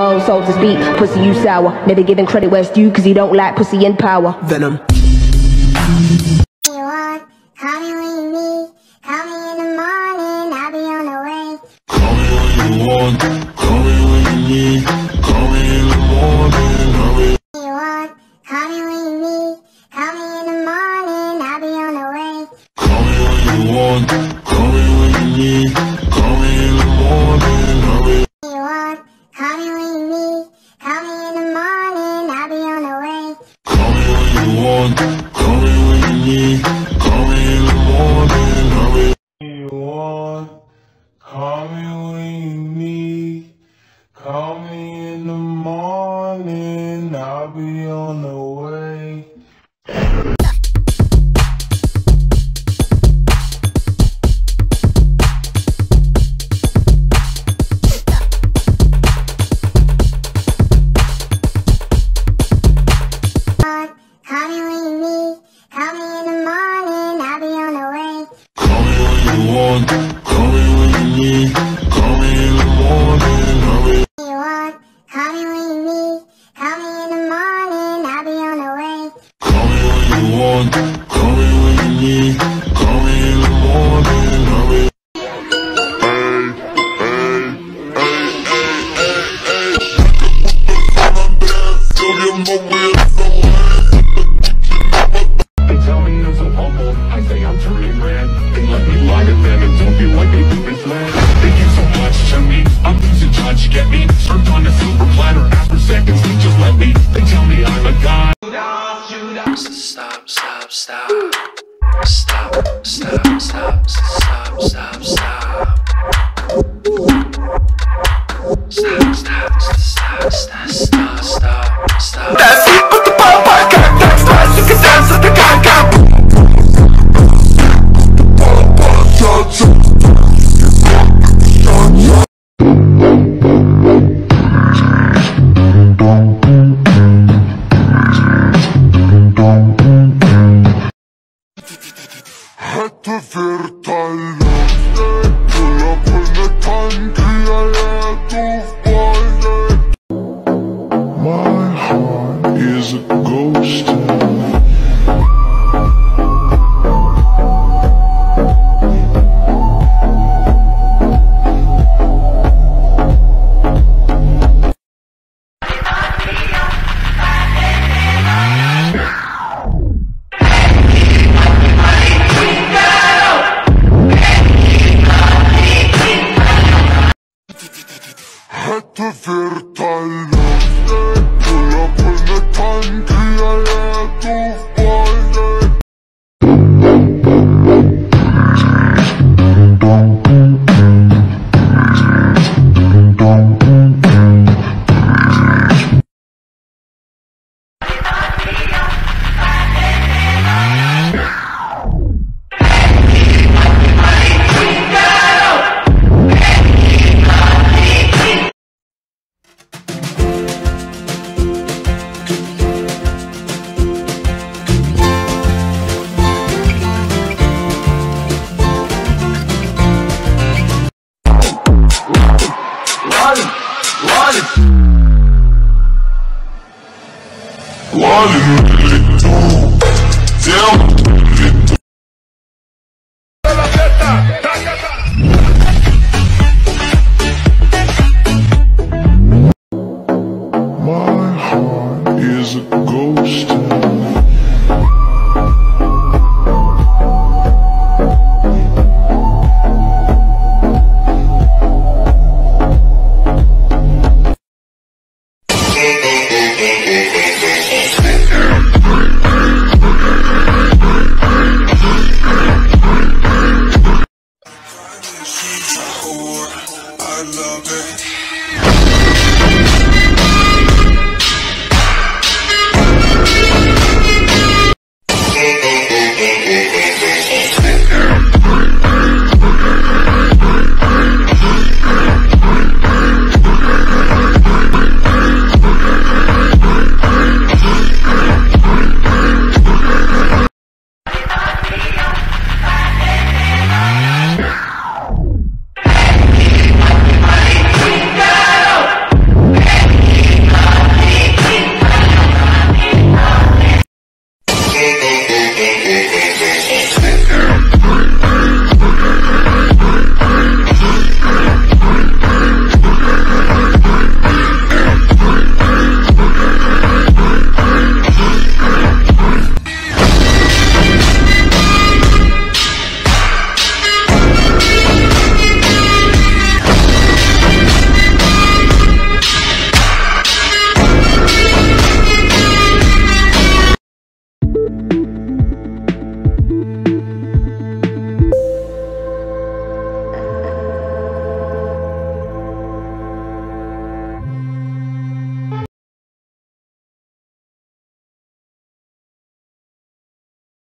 world, so to speak. Pussy, you sour. Never giving credit where it's due, cause you don't like pussy in power. Venom. You want, call me when you need. Call me in the morning, I'll be on the way. Call me when you want, call me when you need. Call me in the morning, I'll be. You want, call me when you need. Call me in the morning, I'll be on the way. Call me when you want, call me when you need. Call me in the morning, I'll be. You want, call me when you need. Call me in the morning, I'll be on the way. Call me when you want, call me when you need. Call me in the morning, I'll be. You want, call me when you need. Call me in the morning, I'll be on the way. Call me when you need. Call me in the morning, I'll be on the way. Call me when you want, call me when you need. Call me in the morning, I'll be. You want, call me when you need. Call me in the morning, I'll be on the way. Call me when you want, call me when you need. Call me in the morning, I'll be. She's a whore, I love it.